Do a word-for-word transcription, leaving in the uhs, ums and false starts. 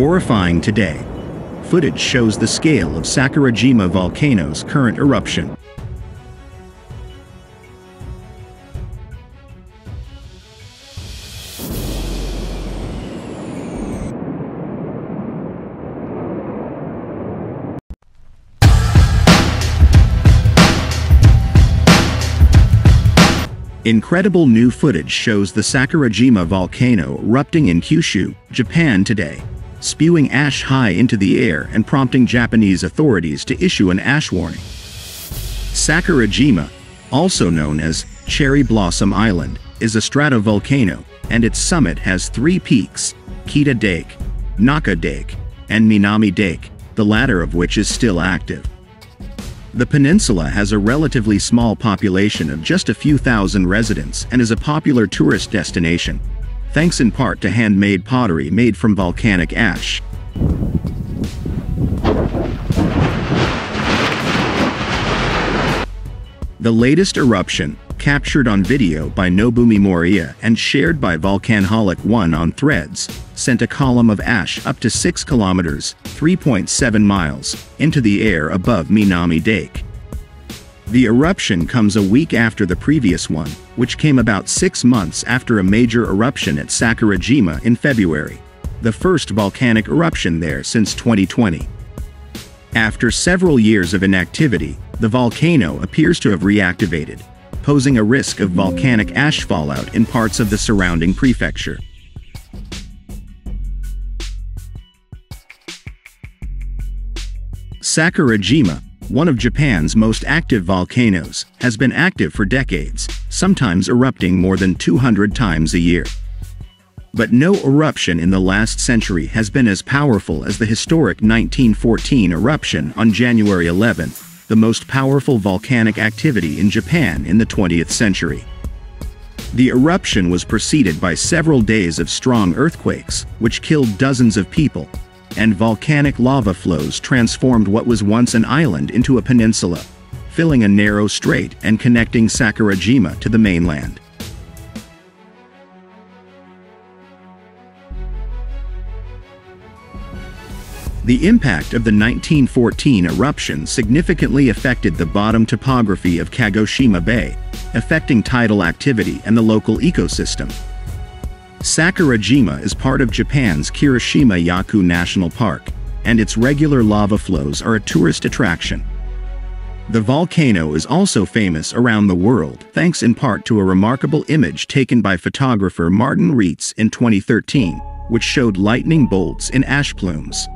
horrifying today. Footage shows the scale of Sakurajima volcano's current eruption. Incredible new footage shows the Sakurajima volcano erupting in Kyushu, Japan today, spewing ash high into the air and prompting Japanese authorities to issue an ash warning. Sakurajima, also known as Cherry Blossom Island, is a stratovolcano, and its summit has three peaks, Kita-dake, Naka-dake, and Minami-dake, the latter of which is still active. The peninsula has a relatively small population of just a few thousand residents and is a popular tourist destination, thanks in part to handmade pottery made from volcanic ash. The latest eruption, captured on video by Nobumi Moriya and shared by Volcanholic one on Threads, sent a column of ash up to six kilometers, three point seven miles, into the air above Minami-dake. The eruption comes a week after the previous one, which came about six months after a major eruption at Sakurajima in February, the first volcanic eruption there since twenty twenty. After several years of inactivity, the volcano appears to have reactivated, posing a risk of volcanic ash fallout in parts of the surrounding prefecture. Sakurajima, one of Japan's most active volcanoes, has been active for decades, sometimes erupting more than two hundred times a year. But no eruption in the last century has been as powerful as the historic nineteen fourteen eruption on January eleventh, the most powerful volcanic activity in Japan in the twentieth century. The eruption was preceded by several days of strong earthquakes, which killed dozens of people, and volcanic lava flows transformed what was once an island into a peninsula, filling a narrow strait and connecting Sakurajima to the mainland. The impact of the nineteen fourteen eruption significantly affected the bottom topography of Kagoshima Bay, affecting tidal activity and the local ecosystem. Sakurajima is part of Japan's Kirishima-yaku National Park, and its regular lava flows are a tourist attraction. The volcano is also famous around the world thanks in part to a remarkable image taken by photographer Martin Reitz in twenty thirteen, which showed lightning bolts in ash plumes.